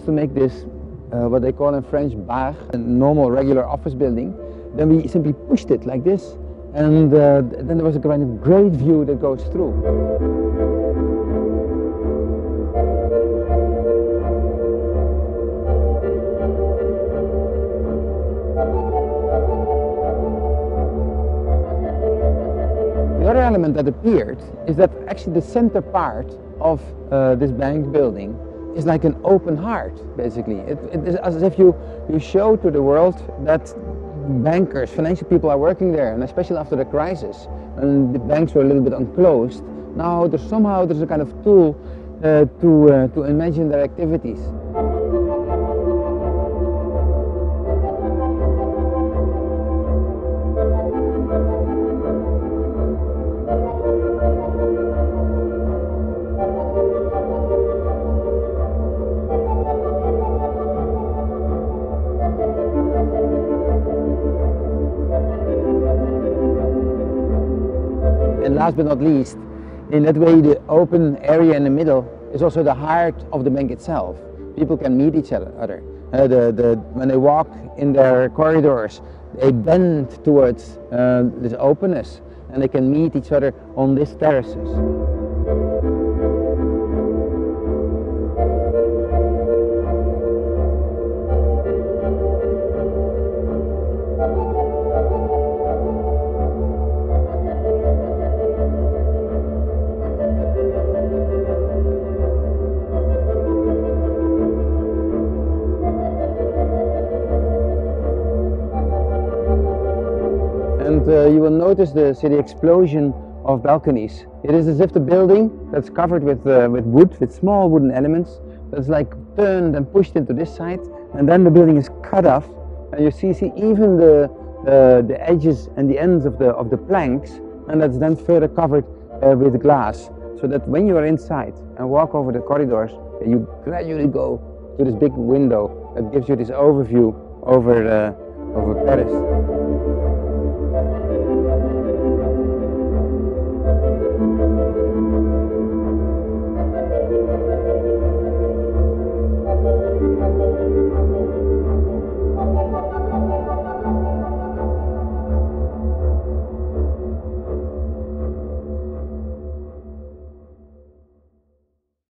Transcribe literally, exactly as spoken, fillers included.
us to make this uh, what they call in French bar, a normal regular office building, then we simply pushed it like this, and uh, then there was a kind of great view that goes through. The other element that appeared is that actually the center part of uh, this bank building is like an open heart, basically. It, it is as if you, you show to the world that bankers, financial people are working there, and especially after the crisis, when the banks were a little bit unclosed, now there's somehow there's a kind of tool uh, to, uh, to imagine their activities. And last but not least, in that way the open area in the middle is also the heart of the bank itself. People can meet each other. Uh, the, the, when they walk in their corridors, they bend towards uh, this openness, and they can meet each other on these terraces. And uh, you will notice the, see the explosion of balconies. It is as if the building that's covered with, uh, with wood, with small wooden elements, that's like turned and pushed into this side, and then the building is cut off, and you see, see even the, uh, the edges and the ends of the, of the planks, and that's then further covered uh, with glass, so that when you are inside and walk over the corridors, you gradually go to this big window that gives you this overview over, uh, over Paris. Thank you.